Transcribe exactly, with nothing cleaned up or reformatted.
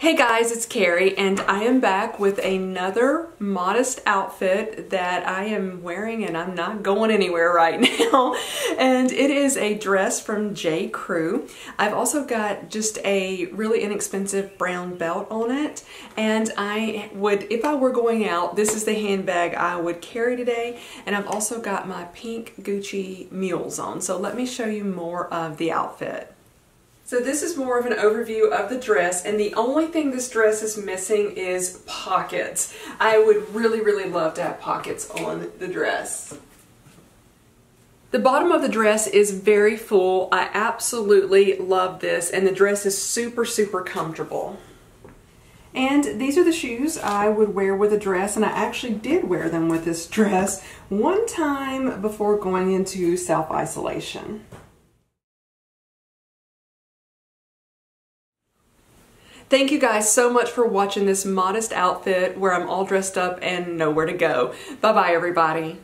Hey guys, it's Karrie and I am back with another modest outfit that I am wearing and I'm not going anywhere right now. And it is a dress from J. Crew. I've also got just a really inexpensive brown belt on it. And I would, if I were going out, this is the handbag I would carry today. And I've also got my pink Gucci mules on. So let me show you more of the outfit. So this is more of an overview of the dress, and the only thing this dress is missing is pockets. I would really, really love to have pockets on the dress. The bottom of the dress is very full. I absolutely love this, and the dress is super, super comfortable. And these are the shoes I would wear with a dress, and I actually did wear them with this dress one time before going into self-isolation. Thank you guys so much for watching this modest outfit where I'm all dressed up and nowhere to go. Bye-bye, everybody.